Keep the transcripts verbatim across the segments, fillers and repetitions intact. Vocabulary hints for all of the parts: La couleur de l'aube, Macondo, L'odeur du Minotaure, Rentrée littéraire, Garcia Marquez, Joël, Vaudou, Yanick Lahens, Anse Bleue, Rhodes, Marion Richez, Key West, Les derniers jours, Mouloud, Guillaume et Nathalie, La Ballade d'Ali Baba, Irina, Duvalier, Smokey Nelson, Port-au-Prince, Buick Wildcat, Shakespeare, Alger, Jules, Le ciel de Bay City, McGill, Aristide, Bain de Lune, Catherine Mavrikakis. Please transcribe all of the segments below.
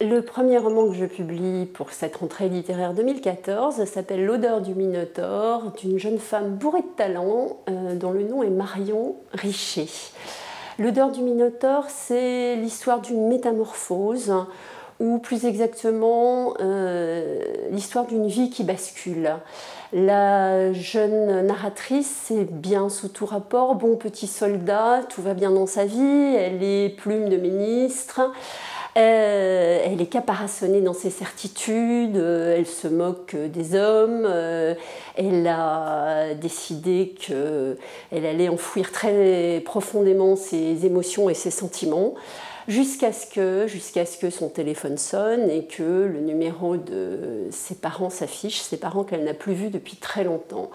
Le premier roman que je publie pour cette rentrée littéraire deux mille quatorze s'appelle L'odeur du Minotaure, d'une jeune femme bourrée de talent euh, dont le nom est Marion Richez. L'odeur du Minotaure, c'est l'histoire d'une métamorphose, ou plus exactement euh, l'histoire d'une vie qui bascule. La jeune narratrice est bien sous tout rapport, bon petit soldat, tout va bien dans sa vie, elle est plume de ministre. Euh, elle est caparaçonnée dans ses certitudes, euh, elle se moque des hommes, euh, elle a décidé qu'elle allait enfouir très profondément ses émotions et ses sentiments, jusqu'à ce que, jusqu'à ce que son téléphone sonne et que le numéro de ses parents s'affiche, ses parents qu'elle n'a plus vus depuis très longtemps.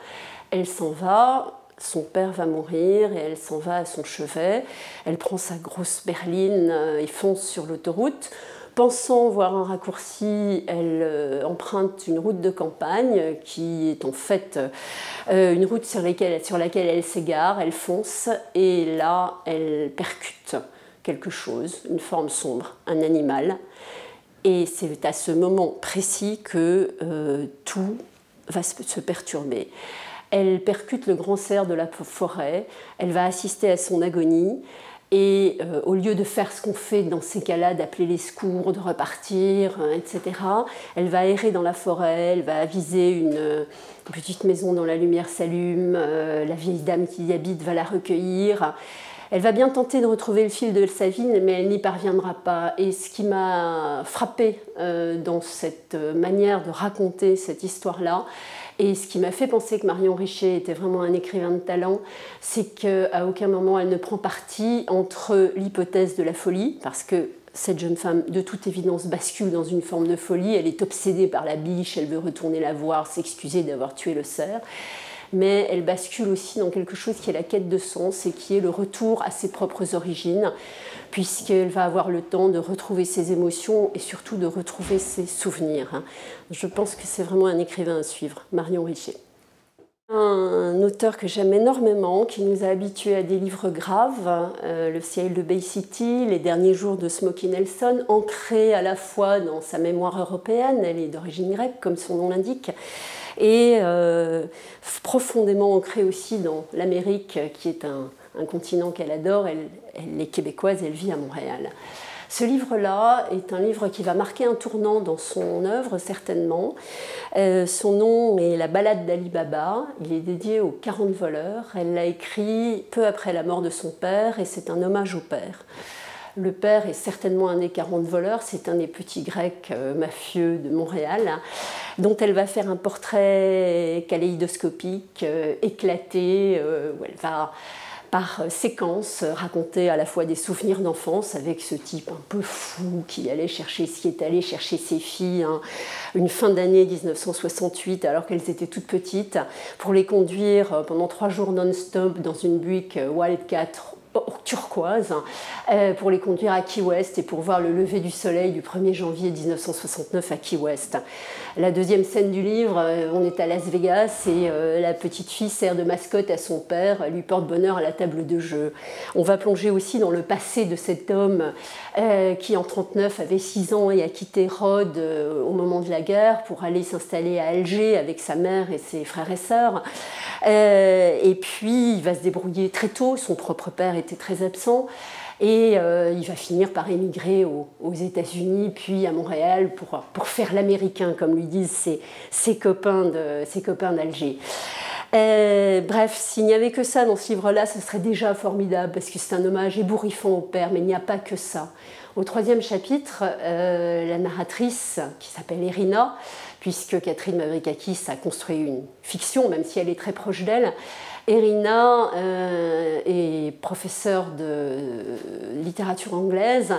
Elle s'en va. Son père va mourir et elle s'en va à son chevet. Elle prend sa grosse berline et fonce sur l'autoroute. Pensant voir un raccourci, elle emprunte une route de campagne qui est en fait une route sur laquelle, sur laquelle elle s'égare, elle fonce et là, elle percute quelque chose, une forme sombre, un animal. Et c'est à ce moment précis que euh, tout va se perturber. Elle percute le grand cerf de la forêt, elle va assister à son agonie et euh, au lieu de faire ce qu'on fait dans ces cas-là, d'appeler les secours, de repartir, euh, et cetera, elle va errer dans la forêt, elle va aviser une euh, petite maison dont la lumière s'allume, euh, la vieille dame qui y habite va la recueillir. Elle va bien tenter de retrouver le fil de sa vie, mais elle n'y parviendra pas. Et ce qui m'a frappée euh, dans cette manière de raconter cette histoire-là, et ce qui m'a fait penser que Marion Richez était vraiment un écrivain de talent, c'est qu'à aucun moment elle ne prend parti entre l'hypothèse de la folie, parce que cette jeune femme, de toute évidence, bascule dans une forme de folie, elle est obsédée par la biche, elle veut retourner la voir, s'excuser d'avoir tué le cerf, mais elle bascule aussi dans quelque chose qui est la quête de sens et qui est le retour à ses propres origines, puisqu'elle va avoir le temps de retrouver ses émotions et surtout de retrouver ses souvenirs. Je pense que c'est vraiment un écrivain à suivre, Marion Richez. Un auteur que j'aime énormément, qui nous a habitués à des livres graves, euh, Le ciel de Bay City, Les derniers jours de Smokey Nelson, ancré à la fois dans sa mémoire européenne, elle est d'origine grecque comme son nom l'indique, et euh, profondément ancrée aussi dans l'Amérique, qui est un, un continent qu'elle adore, elle, elle est québécoise, elle vit à Montréal. Ce livre-là est un livre qui va marquer un tournant dans son œuvre, certainement. Euh, son nom est La Ballade d'Ali Baba, il est dédié aux quarante voleurs. Elle l'a écrit peu après la mort de son père et c'est un hommage au père. Le père est certainement un des quarante voleurs, c'est un des petits Grecs euh, mafieux de Montréal, dont elle va faire un portrait kaléidoscopique, euh, éclaté, euh, où elle va par séquence raconter à la fois des souvenirs d'enfance avec ce type un peu fou qui allait chercher, qui est allé chercher ses filles hein, une fin d'année mille neuf cent soixante-huit alors qu'elles étaient toutes petites pour les conduire pendant trois jours non-stop dans une Buick Wildcat turquoise hein, pour les conduire à Key West et pour voir le lever du soleil du premier janvier mille neuf cent soixante-neuf à Key West. La deuxième scène du livre, on est à Las Vegas et euh, la petite fille sert de mascotte à son père, elle lui porte bonheur à la table de jeu. On va plonger aussi dans le passé de cet homme euh, qui en mille neuf cent trente-neuf avait six ans et a quitté Rhodes euh, au moment de la guerre pour aller s'installer à Alger avec sa mère et ses frères et sœurs. Euh, et puis il va se débrouiller très tôt, son propre père était très absent. Et euh, il va finir par émigrer aux, aux États-Unis, puis à Montréal, pour, pour faire l'américain, comme lui disent ses, ses copains d'Alger. Euh, bref, s'il n'y avait que ça dans ce livre-là, ce serait déjà formidable, parce que c'est un hommage ébouriffant au père, mais il n'y a pas que ça. Au troisième chapitre, euh, la narratrice, qui s'appelle Irina, puisque Catherine Mavrikakis a construit une fiction, même si elle est très proche d'elle, Irina euh, est professeure de littérature anglaise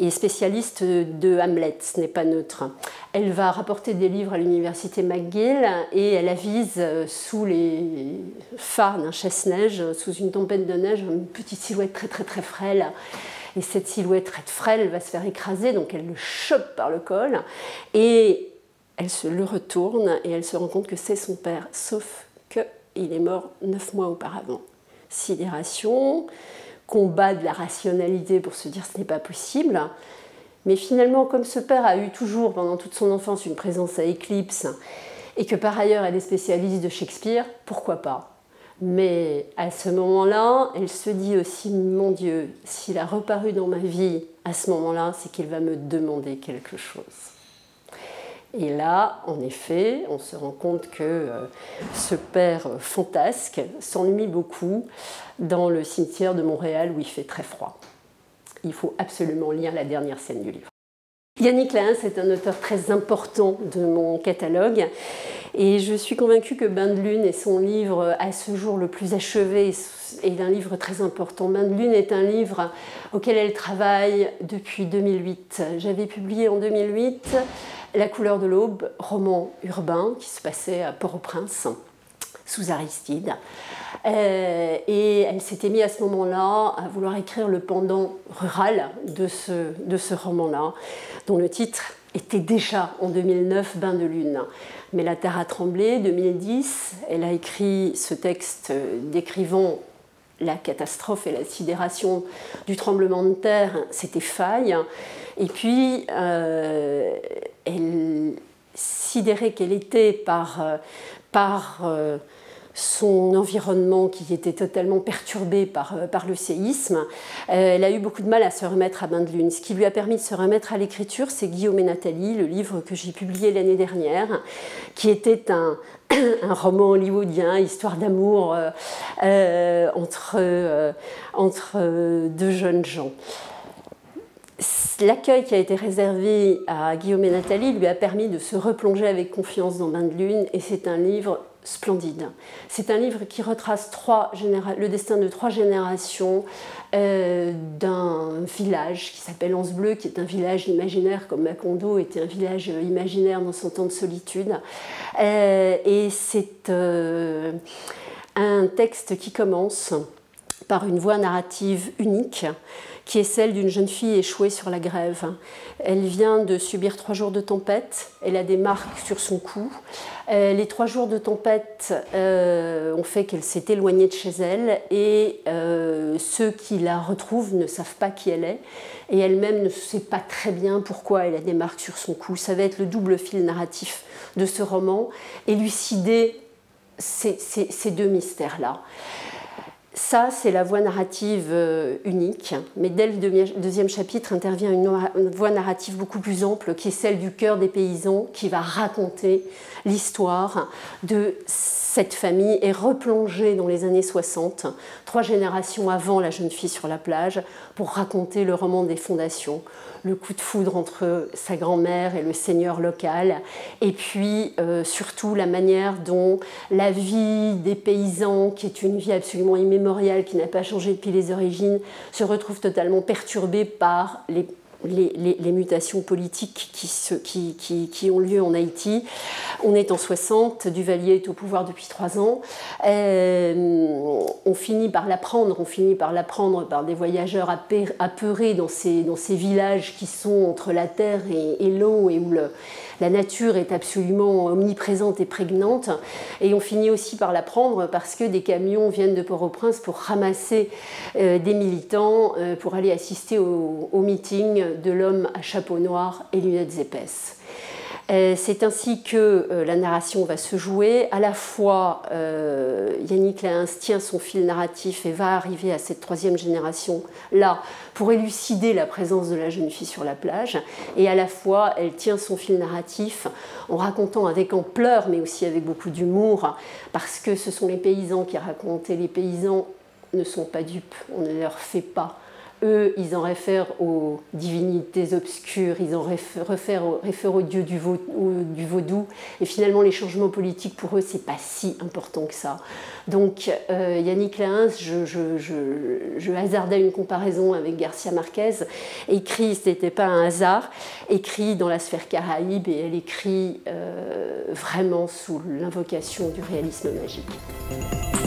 et spécialiste de Hamlet, ce n'est pas neutre. Elle va rapporter des livres à l'université McGill et elle avise sous les phares d'un chasse-neige, sous une tempête de neige, une petite silhouette très très très frêle. Et cette silhouette très frêle va se faire écraser, donc elle le chope par le col et elle se le retourne et elle se rend compte que c'est son père, sauf que il est mort neuf mois auparavant. Sidération, combat de la rationalité pour se dire ce n'est pas possible, Mais finalement, comme ce père a eu toujours, pendant toute son enfance, une présence à éclipse, et que par ailleurs, elle est spécialiste de Shakespeare, pourquoi pas ? Mais à ce moment-là, elle se dit aussi, mon Dieu, s'il a reparu dans ma vie à ce moment-là, c'est qu'il va me demander quelque chose. Et là, en effet, on se rend compte que ce père fantasque s'ennuie beaucoup dans le cimetière de Montréal où il fait très froid. Il faut absolument lire la dernière scène du livre. Yanick Lahens est un auteur très important de mon catalogue et je suis convaincue que Bain de Lune est son livre à ce jour le plus achevé et un livre très important. Bain de Lune est un livre auquel elle travaille depuis deux mille huit. J'avais publié en deux mille huit La couleur de l'aube, roman urbain qui se passait à Port-au-Prince, sous Aristide. Euh, et elle s'était mise à ce moment-là à vouloir écrire le pendant rural de ce, de ce roman-là, dont le titre était déjà en deux mille neuf « Bain de lune ». Mais la terre a tremblé, deux mille dix, elle a écrit ce texte décrivant la catastrophe et la sidération du tremblement de terre, c'était faille. Et puis, euh, elle, sidérée qu'elle était par... par euh, son environnement qui était totalement perturbé par, par le séisme, euh, elle a eu beaucoup de mal à se remettre à Bain de Lune. Ce qui lui a permis de se remettre à l'écriture, c'est Guillaume et Nathalie, le livre que j'ai publié l'année dernière, qui était un, un roman hollywoodien, histoire d'amour euh, euh, entre, euh, entre euh, deux jeunes gens. L'accueil qui a été réservé à Guillaume et Nathalie lui a permis de se replonger avec confiance dans Bain de Lune, et c'est un livre splendide. C'est un livre qui retrace trois le destin de trois générations euh, d'un village qui s'appelle Anse Bleue, qui est un village imaginaire comme Macondo était un village imaginaire dans son temps de solitude. Euh, et c'est euh, un texte qui commence par une voix narrative unique, qui est celle d'une jeune fille échouée sur la grève. Elle vient de subir trois jours de tempête, elle a des marques sur son cou. Euh, les trois jours de tempête euh, ont fait qu'elle s'est éloignée de chez elle et euh, ceux qui la retrouvent ne savent pas qui elle est et elle-même ne sait pas très bien pourquoi elle a des marques sur son cou. Ça va être le double fil narratif de ce roman, élucider ces, ces, ces deux mystères-là. Ça, c'est la voie narrative unique, mais dès le deuxième chapitre intervient une voie narrative beaucoup plus ample, qui est celle du cœur des paysans, qui va raconter l'histoire de cette famille et replonger dans les années soixante, trois générations avant La jeune fille sur la plage, pour raconter le roman des fondations, le coup de foudre entre sa grand-mère et le seigneur local, et puis euh, surtout la manière dont la vie des paysans, qui est une vie absolument immémoriale, qui n'a pas changé depuis les origines, se retrouve totalement perturbée par les, les, les, les mutations politiques qui, se, qui, qui, qui ont lieu en Haïti. On est en soixante, Duvalier est au pouvoir depuis trois ans. Euh, on finit par l'apprendre, on finit par l'apprendre par des voyageurs apeurés dans ces, dans ces villages qui sont entre la terre et, et l'eau et où le, la nature est absolument omniprésente et prégnante. Et on finit aussi par l'apprendre parce que des camions viennent de Port-au-Prince pour ramasser euh, des militants euh, pour aller assister au, au meeting de l'homme à chapeau noir et lunettes épaisses. C'est ainsi que la narration va se jouer. À la fois, euh, Yanick Lahens tient son fil narratif et va arriver à cette troisième génération-là pour élucider la présence de la jeune fille sur la plage. Et à la fois, elle tient son fil narratif en racontant avec ampleur, mais aussi avec beaucoup d'humour, parce que ce sont les paysans qui racontent. Et les paysans ne sont pas dupes, on ne leur fait pas. Eux, ils en réfèrent aux divinités obscures, ils en réfèrent, réfèrent aux dieux du Vaudou. Et finalement, les changements politiques, pour eux, c'est pas si important que ça. Donc, euh, Yanick Lahens, je, je, je, je hasardais une comparaison avec Garcia Marquez, écrit, ce n'était pas un hasard, écrit dans la sphère caraïbe, et elle écrit euh, vraiment sous l'invocation du réalisme magique.